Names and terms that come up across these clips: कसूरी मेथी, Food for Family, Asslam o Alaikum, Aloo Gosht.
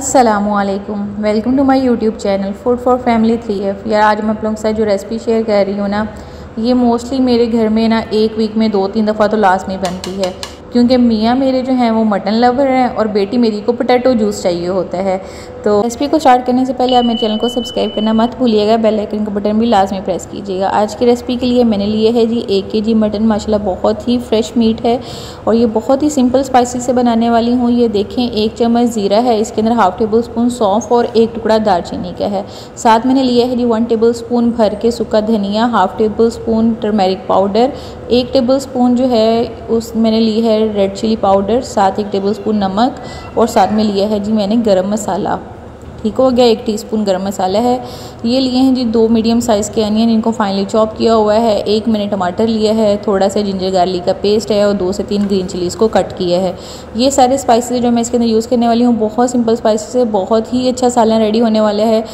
अस्सलामुअलैकुम, welcome to my YouTube channel food for family 3F। यार आज मैं आप लोगों के साथ जो रेसिपी शेयर कर रही हूँ ना, ये मोस्टली मेरे घर में ना एक वीक में 2-3 दफ़ा तो लाजमी बनती है, क्योंकि मियाँ मेरे जो हैं वो मटन लवर हैं और बेटी मेरी को पोटैटो जूस चाहिए होता है। तो रेसिपी को स्टार्ट करने से पहले आप मेरे चैनल को सब्सक्राइब करना मत भूलिएगा, बेल आइकन का बटन भी लाजमी प्रेस कीजिएगा। आज की रेसिपी के लिए मैंने लिए है जी 1 kg मटन, माशाल्लाह बहुत ही फ्रेश मीट है और ये बहुत ही सिंपल स्पाइसेस से बनाने वाली हूँ। ये देखें, 1 चम्मच ज़ीरा है, इसके अंदर 1/2 टेबल स्पून सौंफ और 1 टुकड़ा दालचीनी का है। साथ मैंने लिया है जी 1 टेबल स्पून भर के सूखा धनिया, 1/2 tablespoon turmeric powder, 1 tablespoon जो है उस मैंने ली है रेड चिली पाउडर, साथ 1 टेबल स्पून नमक और साथ में लिया है जी मैंने गरम मसाला। ठीक हो गया, 1 टीस्पून गरम मसाला है। ये लिए हैं जी 2 मीडियम साइज़ के अनियन, इनको फाइनली चॉप किया हुआ है। 1 मैंने टमाटर लिया है, थोड़ा सा जिंजर गार्लिक का पेस्ट है और 2 से 3 ग्रीन चिलीज़ को कट किया है। ये सारे स्पाइसेस जो मैं इसके अंदर यूज़ करने वाली हूँ बहुत सिंपल स्पाइसेस है, बहुत ही अच्छा सालन रेडी होने वाला है।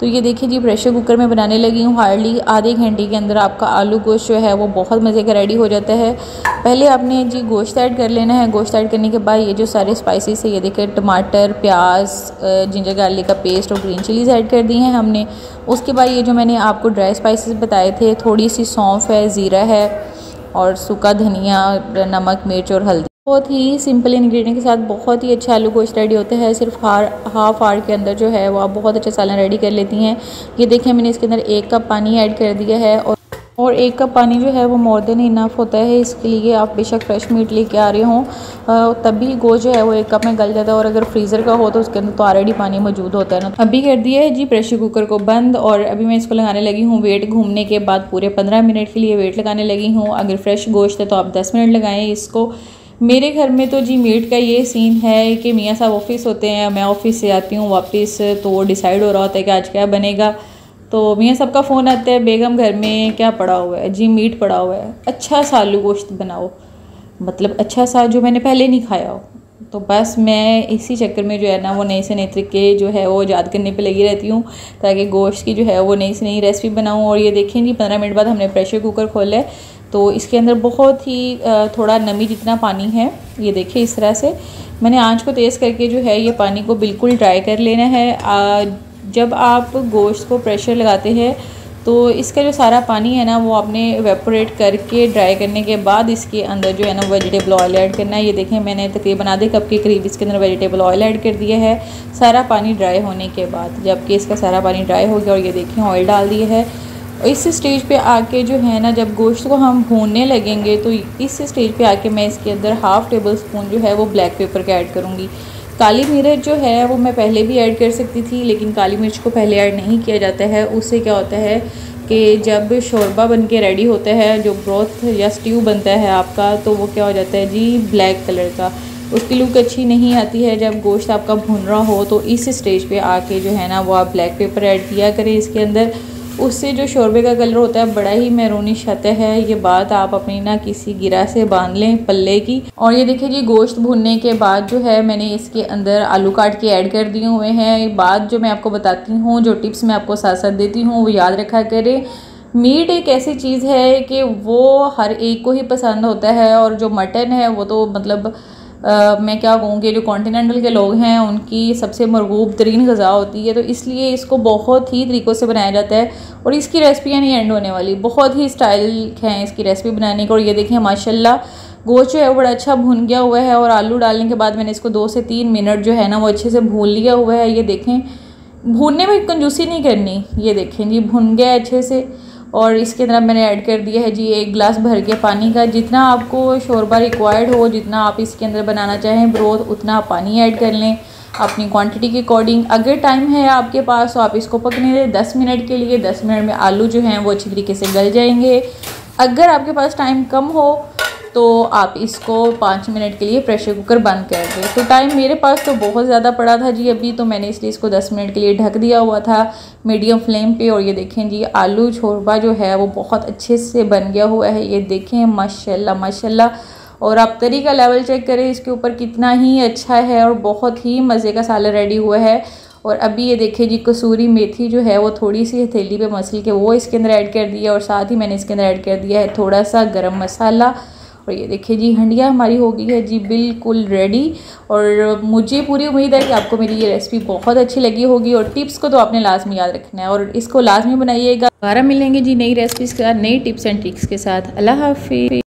तो ये देखिए जी, प्रेशर कुकर में बनाने लगी हूँ। हार्डली आधे घंटे के अंदर आपका आलू गोश्त जो है वो बहुत मज़े का रेडी हो जाता है। पहले आपने जी गोश्त ऐड कर लेना है। गोश्त ऐड करने के बाद ये जो सारे स्पाइसेस है, ये देखिए टमाटर, प्याज, जिंजर गार्लिक का पेस्ट और ग्रीन चिलीज़ ऐड कर दी हैं हमने। उसके बाद ये जो मैंने आपको ड्राई स्पाइसेस बताए थे, थोड़ी सी सौंफ है, ज़ीरा है और सूखा धनिया, नमक, मिर्च और हल्दी, बहुत ही सिंपल इंग्रेडिएंट के साथ बहुत ही अच्छा आलू गोश्त रेडी होता है। सिर्फ हाफ आवर के अंदर जो है वो आप बहुत अच्छा सालन रेडी कर लेती हैं। ये देखें, मैंने इसके अंदर 1 कप पानी ऐड कर दिया है और 1 कप पानी जो है वो मोर देन इनफ होता है। इसके लिए आप बेशक फ्रेश मीट लेके आ रहे हों तभी गोश्त जो है वो 1 कप में गल जाता है, और अगर फ्रीज़र का हो तो उसके अंदर तो ऑलरेडी पानी मौजूद होता है ना। अभी कर दिया है जी प्रेशर कुकर को बंद और अभी मैं इसको लगाने लगी हूँ वेट। घूमने के बाद पूरे 15 मिनट के लिए वेट लगाने लगी हूँ। अगर फ्रेश गोश्त है तो आप 10 मिनट लगाएँ इसको। मेरे घर में तो जी मीट का ये सीन है कि मियाँ साहब ऑफ़िस होते हैं, मैं ऑफ़िस से आती हूँ वापस, तो वो डिसाइड हो रहा होता है कि आज क्या बनेगा। तो मियाँ साहब का फ़ोन आता है, बेगम घर में क्या पड़ा हुआ है जी? मीट पड़ा हुआ है। अच्छा सा आलू गोश्त बनाओ, मतलब अच्छा सा जो मैंने पहले नहीं खाया हो। तो बस मैं इसी चक्कर में जो है ना वो नए से नए तरीके जो है वो याद करने पे लगी रहती हूँ, ताकि गोश्त की जो है वो नई से नई रेसिपी बनाऊँ। और ये देखें जी 15 मिनट बाद हमने प्रेशर कुकर खोला है, तो इसके अंदर बहुत ही थोड़ा नमी जितना पानी है, ये देखिए इस तरह से मैंने आंच को तेज़ करके जो है ये पानी को बिल्कुल ड्राई कर लेना है। जब आप गोश्त को प्रेशर लगाते हैं तो इसका जो सारा पानी है ना वो आपने इवेपोरेट करके ड्राई करने के बाद इसके अंदर जो है ना वेजिटेबल ऑयल ऐड करना है। ये देखें, मैंने तकरीबन आधे कप के करीब इसके अंदर वेजिटेबल ऑयल ऐड कर दिया है सारा पानी ड्राई होने के बाद, जबकि इसका सारा पानी ड्राई हो गया। और ये देखें ऑयल डाल दिया है। इस स्टेज पे आके जो है ना जब गोश्त को हम भूनने लगेंगे तो इस स्टेज पे आके मैं इसके अंदर 1/2 टेबल स्पून जो है वो ब्लैक पेपर का ऐड करूँगी। काली मिर्च जो है वो मैं पहले भी ऐड कर सकती थी, लेकिन काली मिर्च को पहले ऐड नहीं किया जाता है। उससे क्या होता है कि जब शोरबा बनके रेडी होता है, जो ब्रोथ या स्ट्यू बनता है आपका, तो वो क्या हो जाता है जी ब्लैक कलर का, उसकी लुक अच्छी नहीं आती है जब गोश्त आपका भुन रहा हो। तो इस स्टेज पर आके जो है ना वो आप ब्लैक पेपर ऐड किया करें इसके अंदर, उससे जो शोरबे का कलर होता है बड़ा ही मैरूनिश आता है। ये बात आप अपनी ना किसी गिरा से बांध लें पल्ले की। और ये देखिए जी गोश्त भुनने के बाद जो है मैंने इसके अंदर आलू काट के ऐड कर दिए हुए हैं। ये बात जो मैं आपको बताती हूँ, जो टिप्स मैं आपको साथ साथ देती हूँ, वो याद रखा करें। मीट एक ऐसी चीज़ है कि वो हर एक को ही पसंद होता है, और जो मटन है वो तो मतलब मैं क्या कहूँगी, जो कॉन्टिनेंटल के लोग हैं उनकी सबसे मरगूब तरीन ग़ज़ा होती है। तो इसलिए इसको बहुत ही तरीक़ों से बनाया जाता है और इसकी रेसिपियाँ नहीं एंड होने वाली, बहुत ही स्टाइल हैं इसकी रेसिपी बनाने का। और ये देखिए माशाल्लाह गोश्त जो है बड़ा अच्छा भुन गया हुआ है, और आलू डालने के बाद मैंने इसको 2 से 3 मिनट जो है ना वो अच्छे से भून लिया हुआ है। ये देखें, भूनने में कंजूसी नहीं करनी। ये देखें जी भुन गया अच्छे से, और इसके अंदर मैंने ऐड कर दिया है जी 1 गिलास भर के पानी का। जितना आपको शोरबा रिक्वायर्ड हो, जितना आप इसके अंदर बनाना चाहें ब्रोथ, उतना आप पानी ऐड कर लें अपनी क्वांटिटी के अकॉर्डिंग। अगर टाइम है आपके पास तो आप इसको पकने दें 10 मिनट के लिए। 10 मिनट में आलू जो हैं वो अच्छी तरीके से गल जाएंगे। अगर आपके पास टाइम कम हो तो आप इसको 5 मिनट के लिए प्रेशर कुकर बंद कर दें। तो टाइम मेरे पास तो बहुत ज़्यादा पड़ा था जी अभी, तो मैंने इसलिए इसको 10 मिनट के लिए ढक दिया हुआ था मीडियम फ्लेम पे। और ये देखें जी आलू शोरबा जो है वो बहुत अच्छे से बन गया हुआ है। ये देखें माशाल्लाह माशाल्लाह, और आप तरी का लेवल चेक करें इसके ऊपर कितना ही अच्छा है, और बहुत ही मज़े का सालन रेडी हुआ है। और अभी ये देखें जी कसूरी मेथी जो है वो थोड़ी सी हथेली पे मसल के वो इसके अंदर ऐड कर दिया, और साथ ही मैंने इसके अंदर ऐड कर दिया है थोड़ा सा गरम मसाला और ये देखिए जी हंडिया हमारी हो गई है जी बिल्कुल रेडी। और मुझे पूरी उम्मीद है कि आपको मेरी ये रेसिपी बहुत अच्छी लगी होगी और टिप्स को तो आपने लाजमी याद रखना है और इसको लाजमी बनाइएगा। दोबारा मिलेंगे जी नई रेसिपीज़ के साथ, नई टिप्स एंड ट्रिक्स के साथ। अल्लाह हाफिज़।